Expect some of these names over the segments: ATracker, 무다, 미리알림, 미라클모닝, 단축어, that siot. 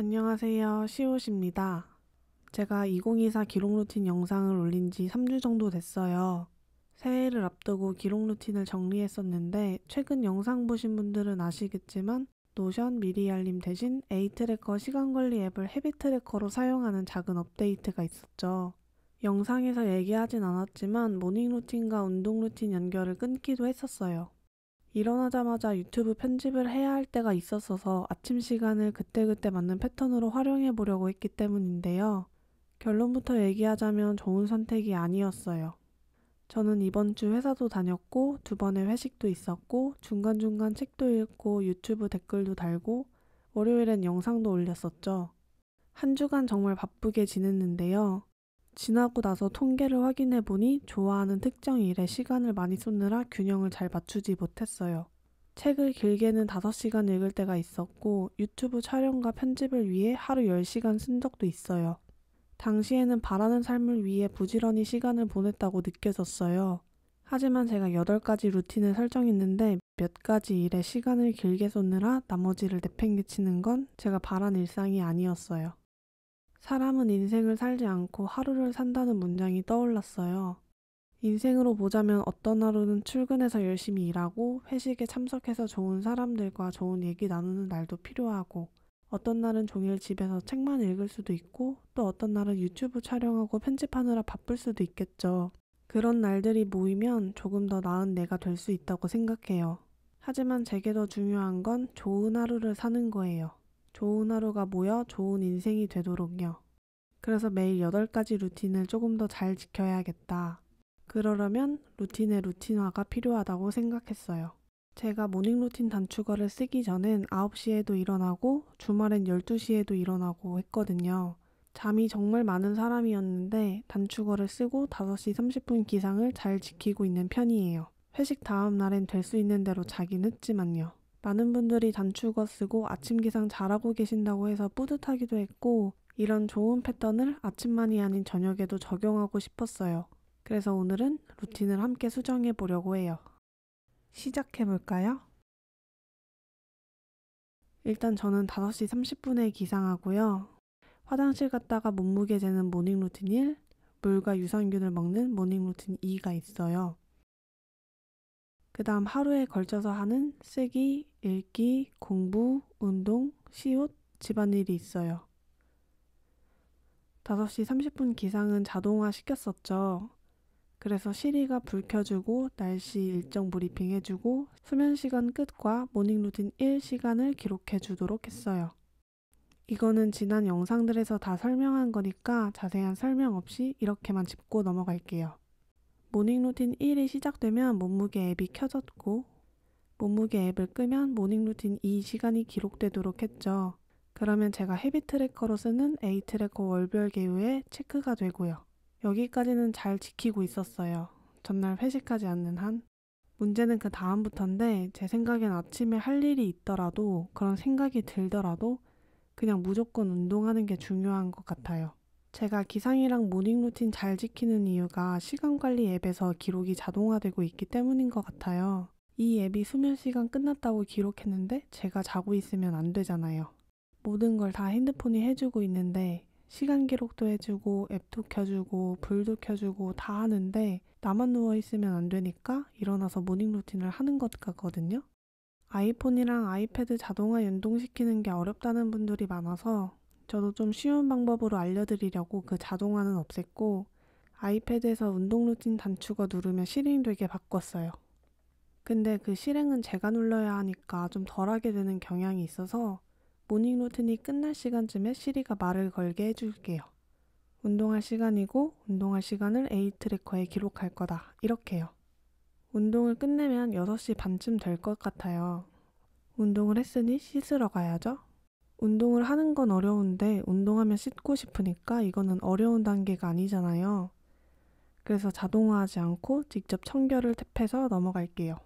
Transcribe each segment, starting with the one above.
안녕하세요, 시옷입니다. 제가 2024 기록 루틴 영상을 올린 지 3주 정도 됐어요. 새해를 앞두고 기록 루틴을 정리했었는데 최근 영상 보신 분들은 아시겠지만 노션, 미리 알림 대신 ATracker 시간관리 앱을 헤비트래커로 사용하는 작은 업데이트가 있었죠. 영상에서 얘기하진 않았지만 모닝 루틴과 운동 루틴 연결을 끊기도 했었어요. 일어나자마자 유튜브 편집을 해야 할 때가 있었어서 아침 시간을 그때그때 맞는 패턴으로 활용해 보려고 했기 때문인데요. 결론부터 얘기하자면 좋은 선택이 아니었어요. 저는 이번 주 회사도 다녔고 2번의 회식도 있었고 중간중간 책도 읽고 유튜브 댓글도 달고 월요일엔 영상도 올렸었죠. 한 주간 정말 바쁘게 지냈는데요. 지나고 나서 통계를 확인해보니 좋아하는 특정 일에 시간을 많이 쏟느라 균형을 잘 맞추지 못했어요. 책을 길게는 5시간 읽을 때가 있었고 유튜브 촬영과 편집을 위해 하루 10시간 쓴 적도 있어요. 당시에는 바라는 삶을 위해 부지런히 시간을 보냈다고 느껴졌어요. 하지만 제가 8가지 루틴을 설정했는데 몇 가지 일에 시간을 길게 쏟느라 나머지를 내팽개치는 건 제가 바란 일상이 아니었어요. 사람은 인생을 살지 않고 하루를 산다는 문장이 떠올랐어요. 인생으로 보자면 어떤 하루는 출근해서 열심히 일하고 회식에 참석해서 좋은 사람들과 좋은 얘기 나누는 날도 필요하고 어떤 날은 종일 집에서 책만 읽을 수도 있고 또 어떤 날은 유튜브 촬영하고 편집하느라 바쁠 수도 있겠죠. 그런 날들이 모이면 조금 더 나은 내가 될 수 있다고 생각해요. 하지만 제게 더 중요한 건 좋은 하루를 사는 거예요. 좋은 하루가 모여 좋은 인생이 되도록요. 그래서 매일 8가지 루틴을 조금 더 잘 지켜야겠다. 그러려면 루틴의 루틴화가 필요하다고 생각했어요. 제가 모닝 루틴 단축어를 쓰기 전엔 9시에도 일어나고 주말엔 12시에도 일어나고 했거든요. 잠이 정말 많은 사람이었는데 단축어를 쓰고 5시 30분 기상을 잘 지키고 있는 편이에요. 회식 다음 날엔 될 수 있는 대로 자긴 했지만요. 많은 분들이 단축어 쓰고 아침 기상 잘하고 계신다고 해서 뿌듯하기도 했고 이런 좋은 패턴을 아침만이 아닌 저녁에도 적용하고 싶었어요. 그래서 오늘은 루틴을 함께 수정해 보려고 해요. 시작해볼까요? 일단 저는 5시 30분에 기상하고요. 화장실 갔다가 몸무게 재는 모닝 루틴 1, 물과 유산균을 먹는 모닝 루틴 2가 있어요. 그 다음 하루에 걸쳐서 하는 쓰기, 읽기, 공부, 운동, 시옷, 집안일이 있어요. 5시 30분 기상은 자동화 시켰었죠. 그래서 시리가 불 켜주고 날씨 일정 브리핑 해주고 수면 시간 끝과 모닝 루틴 1 시간을 기록해 주도록 했어요. 이거는 지난 영상들에서 다 설명한 거니까 자세한 설명 없이 이렇게만 짚고 넘어갈게요. 모닝 루틴 1이 시작되면 몸무게 앱이 켜졌고 몸무게 앱을 끄면 모닝 루틴 2 시간이 기록되도록 했죠. 그러면 제가 헤비 트래커로 쓰는 ATracker 월별 계획에 체크가 되고요. 여기까지는 잘 지키고 있었어요. 전날 회식하지 않는 한. 문제는 그 다음부터인데 제 생각엔 아침에 할 일이 있더라도 그런 생각이 들더라도 그냥 무조건 운동하는 게 중요한 것 같아요. 제가 기상이랑 모닝 루틴 잘 지키는 이유가 시간관리 앱에서 기록이 자동화되고 있기 때문인 것 같아요. 이 앱이 수면 시간 끝났다고 기록했는데 제가 자고 있으면 안 되잖아요. 모든 걸 다 핸드폰이 해주고 있는데 시간 기록도 해주고 앱도 켜주고 불도 켜주고 다 하는데 나만 누워있으면 안 되니까 일어나서 모닝 루틴을 하는 것 같거든요. 아이폰이랑 아이패드 자동화 연동시키는 게 어렵다는 분들이 많아서 저도 좀 쉬운 방법으로 알려드리려고 그 자동화는 없앴고 아이패드에서 운동 루틴 단축어 누르면 실행되게 바꿨어요. 근데 그 실행은 제가 눌러야 하니까 좀 덜하게 되는 경향이 있어서 모닝 루틴이 끝날 시간쯤에 시리가 말을 걸게 해줄게요. 운동할 시간이고 운동할 시간을 ATra커에 기록할 거다. 이렇게요. 운동을 끝내면 6시 반쯤 될 것 같아요. 운동을 했으니 씻으러 가야죠. 운동을 하는 건 어려운데 운동하면 씻고 싶으니까 이거는 어려운 단계가 아니잖아요. 그래서 자동화하지 않고 직접 청결을 탭해서 넘어갈게요.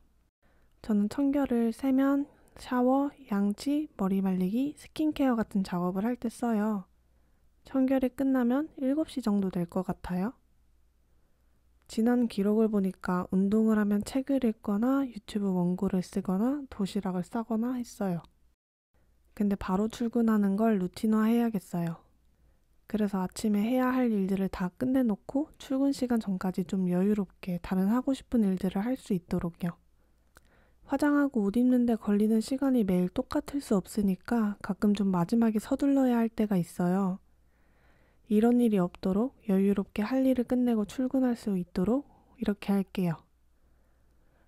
저는 청결을 세면, 샤워, 양치, 머리 말리기, 스킨케어 같은 작업을 할 때 써요. 청결이 끝나면 7시 정도 될 것 같아요. 지난 기록을 보니까 운동을 하면 책을 읽거나 유튜브 원고를 쓰거나 도시락을 싸거나 했어요. 근데 바로 출근하는 걸 루틴화해야겠어요. 그래서 아침에 해야 할 일들을 다 끝내놓고 출근 시간 전까지 좀 여유롭게 다른 하고 싶은 일들을 할 수 있도록요. 화장하고 옷 입는데 걸리는 시간이 매일 똑같을 수 없으니까 가끔 좀 마지막에 서둘러야 할 때가 있어요. 이런 일이 없도록 여유롭게 할 일을 끝내고 출근할 수 있도록 이렇게 할게요.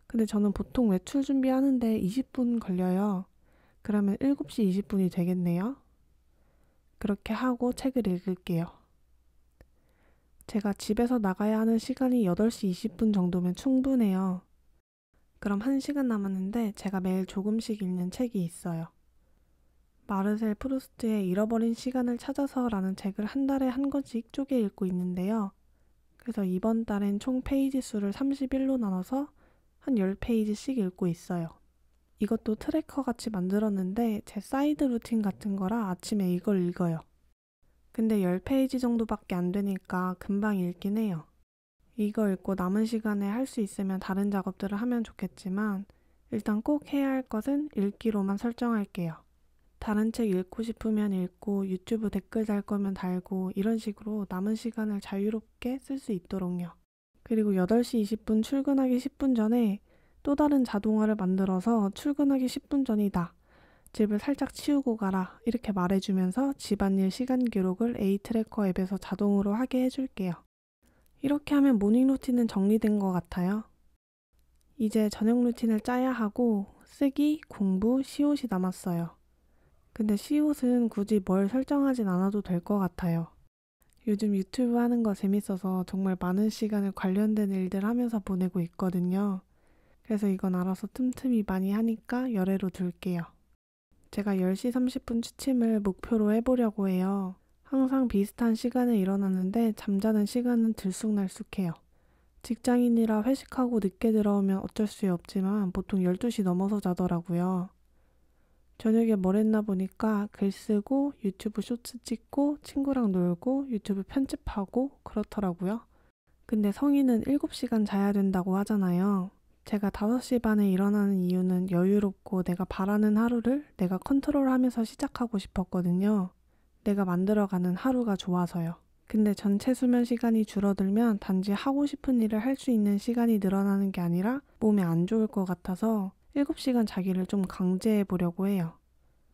근데 저는 보통 외출 준비하는데 20분 걸려요. 그러면 7시 20분이 되겠네요. 그렇게 하고 책을 읽을게요. 제가 집에서 나가야 하는 시간이 8시 20분 정도면 충분해요. 그럼 1시간 남았는데 제가 매일 조금씩 읽는 책이 있어요. 마르셀 프루스트의 잃어버린 시간을 찾아서 라는 책을 한 달에 한 권씩 쪼개 읽고 있는데요. 그래서 이번 달엔 총 페이지 수를 31로 나눠서 한 10페이지씩 읽고 있어요. 이것도 트래커 같이 만들었는데 제 사이드 루틴 같은 거라 아침에 이걸 읽어요. 근데 10페이지 정도밖에 안 되니까 금방 읽긴 해요. 이거 읽고 남은 시간에 할 수 있으면 다른 작업들을 하면 좋겠지만 일단 꼭 해야 할 것은 읽기로만 설정할게요. 다른 책 읽고 싶으면 읽고 유튜브 댓글 달 거면 달고 이런 식으로 남은 시간을 자유롭게 쓸 수 있도록요. 그리고 8시 20분 출근하기 10분 전에 또 다른 자동화를 만들어서 출근하기 10분 전이다. 집을 살짝 치우고 가라. 이렇게 말해주면서 집안일 시간 기록을 ATracker 앱에서 자동으로 하게 해줄게요. 이렇게 하면 모닝 루틴은 정리된 것 같아요. 이제 저녁 루틴을 짜야 하고 쓰기, 공부, 시옷이 남았어요. 근데 시옷은 굳이 뭘 설정하진 않아도 될 것 같아요. 요즘 유튜브 하는 거 재밌어서 정말 많은 시간을 관련된 일들 하면서 보내고 있거든요. 그래서 이건 알아서 틈틈이 많이 하니까 열애로 둘게요. 제가 10시 30분 취침을 목표로 해보려고 해요. 항상 비슷한 시간에 일어나는데 잠자는 시간은 들쑥날쑥해요. 직장인이라 회식하고 늦게 들어오면 어쩔 수 없지만 보통 12시 넘어서 자더라고요. 저녁에 뭘 했나 보니까 글 쓰고 유튜브 쇼츠 찍고 친구랑 놀고 유튜브 편집하고 그렇더라고요. 근데 성인은 7시간 자야 된다고 하잖아요. 제가 5시 반에 일어나는 이유는 여유롭고 내가 바라는 하루를 내가 컨트롤하면서 시작하고 싶었거든요. 내가 만들어가는 하루가 좋아서요. 근데 전체 수면 시간이 줄어들면 단지 하고 싶은 일을 할 수 있는 시간이 늘어나는 게 아니라 몸에 안 좋을 것 같아서 7시간 자기를 좀 강제해보려고 해요.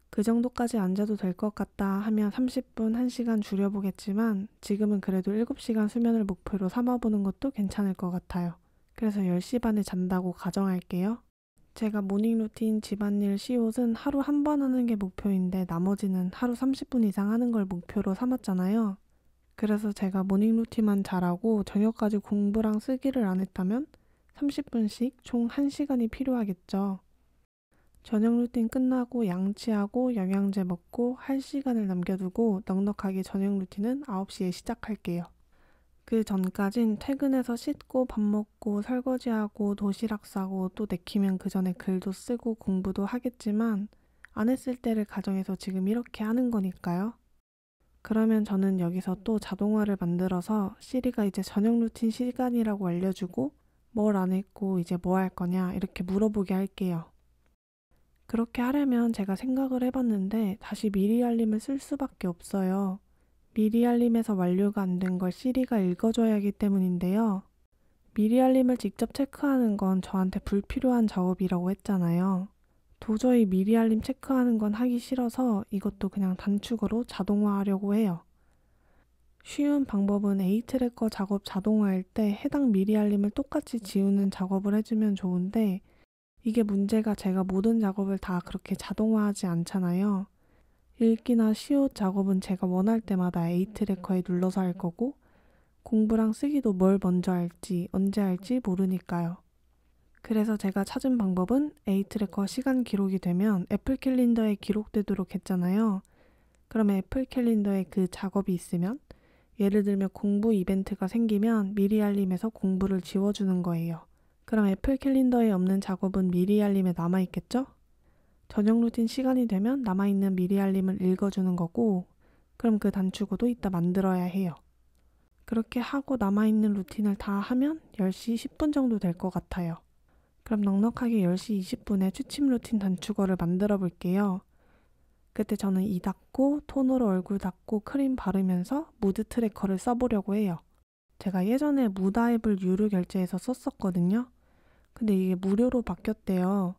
그 정도까지 안 자도 될 것 같다 하면 30분, 1시간 줄여보겠지만 지금은 그래도 7시간 수면을 목표로 삼아보는 것도 괜찮을 것 같아요. 그래서 10시 반에 잔다고 가정할게요. 제가 모닝 루틴, 집안일, 시옷은 하루 한 번 하는 게 목표인데 나머지는 하루 30분 이상 하는 걸 목표로 삼았잖아요. 그래서 제가 모닝 루틴만 잘하고 저녁까지 공부랑 쓰기를 안 했다면 30분씩 총 1시간이 필요하겠죠. 저녁 루틴 끝나고 양치하고 영양제 먹고 할 시간을 남겨두고 넉넉하게 저녁 루틴은 9시에 시작할게요. 그 전까진 퇴근해서 씻고 밥 먹고 설거지하고 도시락 싸고 또 내키면 그 전에 글도 쓰고 공부도 하겠지만 안 했을 때를 가정해서 지금 이렇게 하는 거니까요. 그러면 저는 여기서 또 자동화를 만들어서 시리가 이제 저녁 루틴 시간이라고 알려주고 뭘 안 했고 이제 뭐 할 거냐 이렇게 물어보게 할게요. 그렇게 하려면 제가 생각을 해봤는데 다시 미리 알림을 쓸 수밖에 없어요. 미리 알림에서 완료가 안 된 걸 시리가 읽어줘야 하기 때문인데요. 미리 알림을 직접 체크하는 건 저한테 불필요한 작업이라고 했잖아요. 도저히 미리 알림 체크하는 건 하기 싫어서 이것도 그냥 단축으로 자동화하려고 해요. 쉬운 방법은 ATracker 작업 자동화할 때 해당 미리 알림을 똑같이 지우는 작업을 해주면 좋은데 이게 문제가 제가 모든 작업을 다 그렇게 자동화하지 않잖아요. 읽기나 시옷 작업은 제가 원할 때마다 ATracker에 눌러서 할 거고 공부랑 쓰기도 뭘 먼저 할지 언제 할지 모르니까요. 그래서 제가 찾은 방법은 ATracker 시간 기록이 되면 애플 캘린더에 기록되도록 했잖아요. 그러면 애플 캘린더에 그 작업이 있으면 예를 들면 공부 이벤트가 생기면 미리 알림에서 공부를 지워주는 거예요. 그럼 애플 캘린더에 없는 작업은 미리 알림에 남아있겠죠? 저녁 루틴 시간이 되면 남아있는 미리 알림을 읽어주는 거고 그럼 그 단축어도 이따 만들어야 해요. 그렇게 하고 남아있는 루틴을 다 하면 10시 10분 정도 될 것 같아요. 그럼 넉넉하게 10시 20분에 취침 루틴 단축어를 만들어 볼게요. 그때 저는 이 닦고 톤으로 얼굴 닦고 크림 바르면서 무드 트래커를 써보려고 해요. 제가 예전에 무다 앱을 유료 결제해서 썼었거든요. 근데 이게 무료로 바뀌었대요.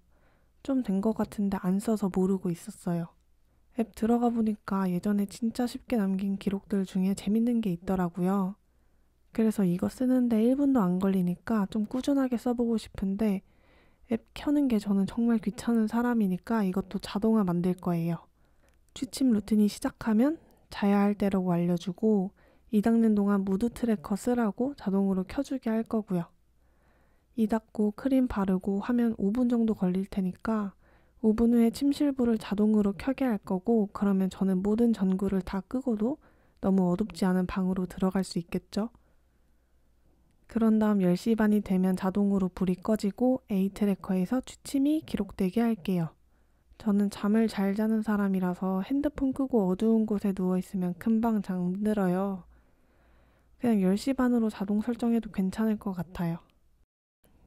좀 된 것 같은데 안 써서 모르고 있었어요. 앱 들어가 보니까 예전에 진짜 쉽게 남긴 기록들 중에 재밌는 게 있더라고요. 그래서 이거 쓰는데 1분도 안 걸리니까 좀 꾸준하게 써보고 싶은데 앱 켜는 게 저는 정말 귀찮은 사람이니까 이것도 자동화 만들 거예요. 취침 루틴이 시작하면 자야 할 때라고 알려주고 이 닦는 동안 무드 트래커 쓰라고 자동으로 켜주게 할 거고요. 이 닦고 크림 바르고 하면 5분 정도 걸릴 테니까 5분 후에 침실불을 자동으로 켜게 할 거고 그러면 저는 모든 전구를 다 끄고도 너무 어둡지 않은 방으로 들어갈 수 있겠죠? 그런 다음 10시 반이 되면 자동으로 불이 꺼지고 A트래커에서 취침이 기록되게 할게요. 저는 잠을 잘 자는 사람이라서 핸드폰 끄고 어두운 곳에 누워있으면 금방 잠들어요. 그냥 10시 반으로 자동 설정해도 괜찮을 것 같아요.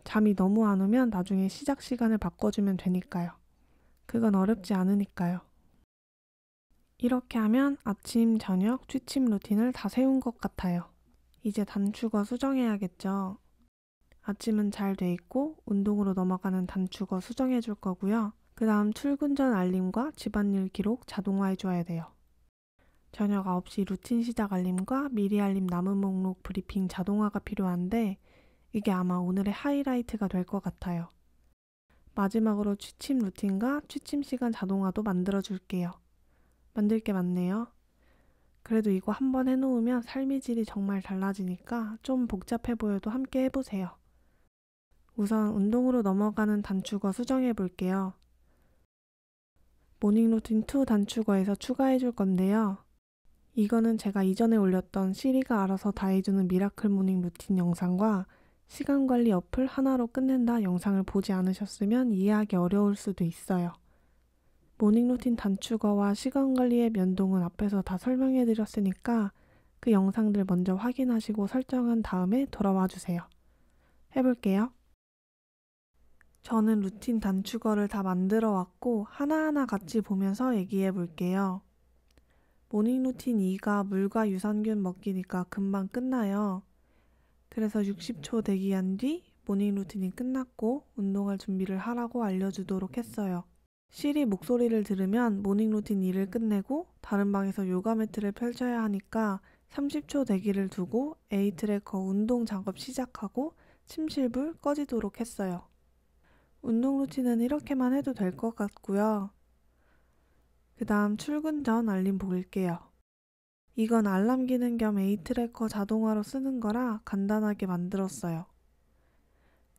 잠이 너무 안 오면 나중에 시작 시간을 바꿔주면 되니까요. 그건 어렵지 않으니까요. 이렇게 하면 아침, 저녁, 취침 루틴을 다 세운 것 같아요. 이제 단축어 수정해야겠죠. 아침은 잘 돼 있고 운동으로 넘어가는 단축어 수정해 줄 거고요. 그 다음 출근 전 알림과 집안일 기록 자동화해 줘야 돼요. 저녁 9시 루틴 시작 알림과 미리 알림 남은 목록 브리핑 자동화가 필요한데 이게 아마 오늘의 하이라이트가 될 것 같아요. 마지막으로 취침 루틴과 취침 시간 자동화도 만들어 줄게요. 만들 게 많네요. 그래도 이거 한번 해놓으면 삶의 질이 정말 달라지니까 좀 복잡해 보여도 함께 해보세요. 우선 운동으로 넘어가는 단축어 수정해 볼게요. 모닝 루틴 2 단축어에서 추가해 줄 건데요. 이거는 제가 이전에 올렸던 시리가 알아서 다 해주는 미라클 모닝 루틴 영상과 시간 관리 어플 하나로 끝낸다 영상을 보지 않으셨으면 이해하기 어려울 수도 있어요. 모닝 루틴 단축어와 시간 관리의 변동은 앞에서 다 설명해드렸으니까 그 영상들 먼저 확인하시고 설정한 다음에 돌아와 주세요. 해볼게요. 저는 루틴 단축어를 다 만들어 왔고 하나하나 같이 보면서 얘기해 볼게요. 모닝 루틴 2가 물과 유산균 먹기니까 금방 끝나요. 그래서 60초 대기한 뒤 모닝 루틴이 끝났고 운동할 준비를 하라고 알려주도록 했어요. 시리 목소리를 들으면 모닝 루틴 2를 끝내고 다른 방에서 요가 매트를 펼쳐야 하니까 30초 대기를 두고 A트래커 운동 작업 시작하고 침실불 꺼지도록 했어요. 운동 루틴은 이렇게만 해도 될 것 같고요. 그 다음 출근 전 알림 볼게요. 이건 알람 기능 겸 A트래커 자동화로 쓰는 거라 간단하게 만들었어요.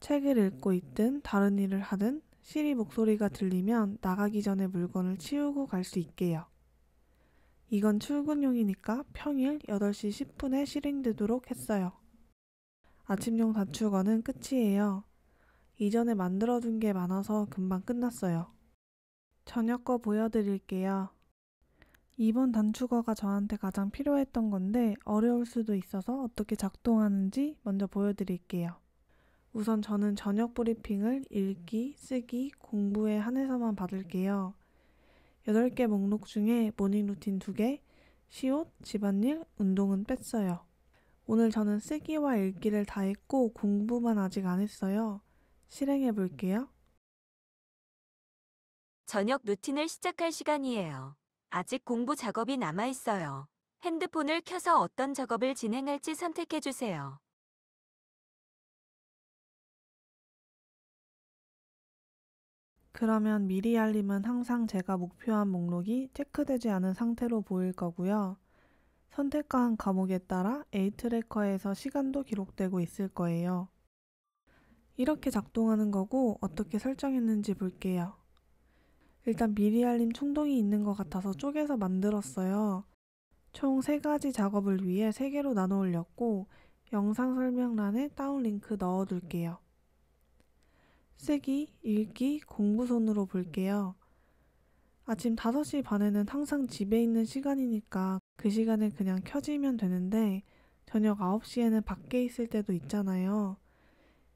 책을 읽고 있든 다른 일을 하든 시리 목소리가 들리면 나가기 전에 물건을 치우고 갈 수 있게요. 이건 출근용이니까 평일 8시 10분에 실행되도록 했어요. 아침용 단축어는 끝이에요. 이전에 만들어둔 게 많아서 금방 끝났어요. 저녁 거 보여드릴게요. 이번 단축어가 저한테 가장 필요했던 건데 어려울 수도 있어서 어떻게 작동하는지 먼저 보여드릴게요. 우선 저는 저녁 브리핑을 읽기, 쓰기, 공부에 한해서만 받을게요. 8개 목록 중에 모닝 루틴 2개, 시옷, 집안일, 운동은 뺐어요. 오늘 저는 쓰기와 읽기를 다 했고 공부만 아직 안 했어요. 실행해 볼게요. 저녁 루틴을 시작할 시간이에요. 아직 공부 작업이 남아있어요. 핸드폰을 켜서 어떤 작업을 진행할지 선택해 주세요. 그러면 미리 알림은 항상 제가 목표한 목록이 체크되지 않은 상태로 보일 거고요. 선택한 과목에 따라 A트래커에서 시간도 기록되고 있을 거예요. 이렇게 작동하는 거고 어떻게 설정했는지 볼게요. 일단 미리 알림 충동이 있는 것 같아서 쪼개서 만들었어요. 총 3가지 작업을 위해 3개로 나눠 올렸고 영상 설명란에 다운 링크 넣어둘게요. 쓰기, 읽기, 공부 손으로 볼게요. 아침 5시 반에는 항상 집에 있는 시간이니까 그 시간에 그냥 켜지면 되는데 저녁 9시에는 밖에 있을 때도 있잖아요.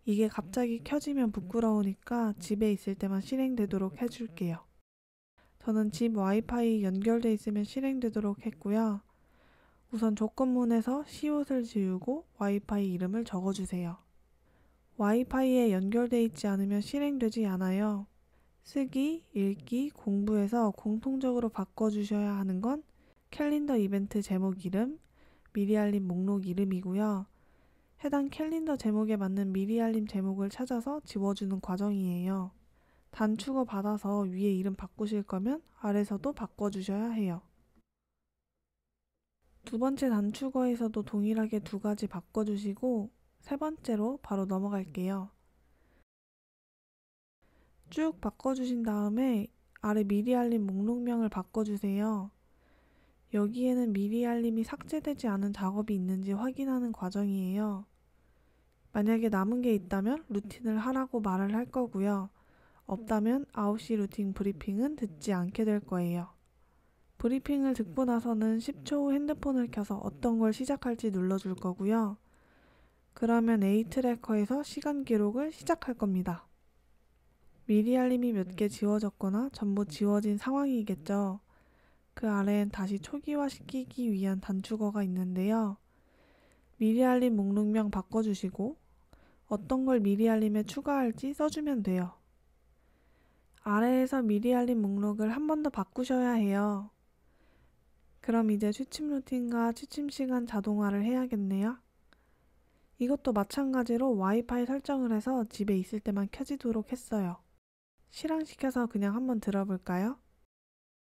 이게 갑자기 켜지면 부끄러우니까 집에 있을 때만 실행되도록 해줄게요. 저는 집 와이파이 연결돼 있으면 실행되도록 했고요. 우선 조건문에서 시옷을 지우고 와이파이 이름을 적어주세요. 와이파이에 연결돼 있지 않으면 실행되지 않아요. 쓰기, 읽기, 공부에서 공통적으로 바꿔주셔야 하는 건 캘린더 이벤트 제목 이름, 미리 알림 목록 이름이고요. 해당 캘린더 제목에 맞는 미리 알림 제목을 찾아서 지워주는 과정이에요. 단축어 받아서 위에 이름 바꾸실 거면 아래서도 바꿔주셔야 해요. 두 번째 단축어에서도 동일하게 두 가지 바꿔주시고 세 번째로 바로 넘어갈게요. 쭉 바꿔주신 다음에 아래 미리 알림 목록명을 바꿔주세요. 여기에는 미리 알림이 삭제되지 않은 작업이 있는지 확인하는 과정이에요. 만약에 남은 게 있다면 루틴을 하라고 말을 할 거고요. 없다면 9시 루틴 브리핑은 듣지 않게 될 거예요. 브리핑을 듣고 나서는 10초 후 핸드폰을 켜서 어떤 걸 시작할지 눌러줄 거고요. 그러면 ATracker에서 시간 기록을 시작할 겁니다. 미리 알림이 몇 개 지워졌거나 전부 지워진 상황이겠죠. 그 아래엔 다시 초기화시키기 위한 단축어가 있는데요. 미리 알림 목록명 바꿔주시고 어떤 걸 미리 알림에 추가할지 써주면 돼요. 아래에서 미리 알림 목록을 한 번 더 바꾸셔야 해요. 그럼 이제 취침 루틴과 취침 시간 자동화를 해야겠네요. 이것도 마찬가지로 와이파이 설정을 해서 집에 있을 때만 켜지도록 했어요. 실행시켜서 그냥 한번 들어볼까요?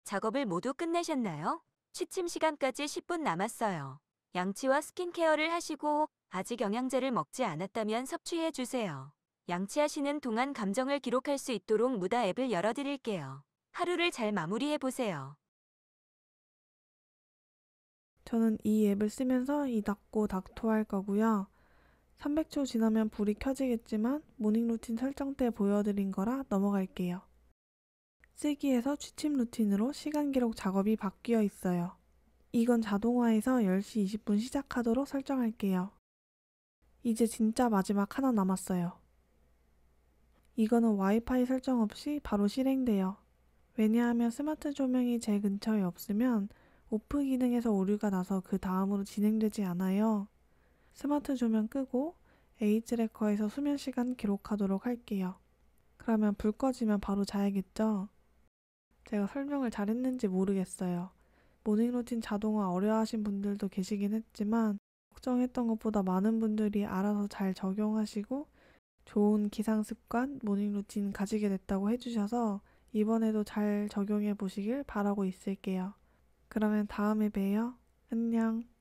작업을 모두 끝내셨나요? 취침 시간까지 10분 남았어요. 양치와 스킨케어를 하시고 아직 영양제를 먹지 않았다면 섭취해 주세요. 양치하시는 동안 감정을 기록할 수 있도록 무다 앱을 열어드릴게요. 하루를 잘 마무리해보세요. 저는 이 앱을 쓰면서 이 닦고 닥토할 거고요. 300초 지나면 불이 켜지겠지만 모닝 루틴 설정 때 보여드린 거라 넘어갈게요. 쓰기에서 취침 루틴으로 시간 기록 작업이 바뀌어 있어요. 이건 자동화해서 10시 20분 시작하도록 설정할게요. 이제 진짜 마지막 하나 남았어요. 이거는 와이파이 설정 없이 바로 실행돼요. 왜냐하면 스마트 조명이 제 근처에 없으면 오프 기능에서 오류가 나서 그 다음으로 진행되지 않아요. 스마트 조명 끄고 ATracker에서 수면 시간 기록하도록 할게요. 그러면 불 꺼지면 바로 자야겠죠? 제가 설명을 잘했는지 모르겠어요. 모닝 루틴 자동화 어려워하신 분들도 계시긴 했지만 걱정했던 것보다 많은 분들이 알아서 잘 적용하시고 좋은 기상습관, 모닝 루틴 가지게 됐다고 해주셔서 이번에도 잘 적용해 보시길 바라고 있을게요. 그러면 다음에 봬요. 안녕.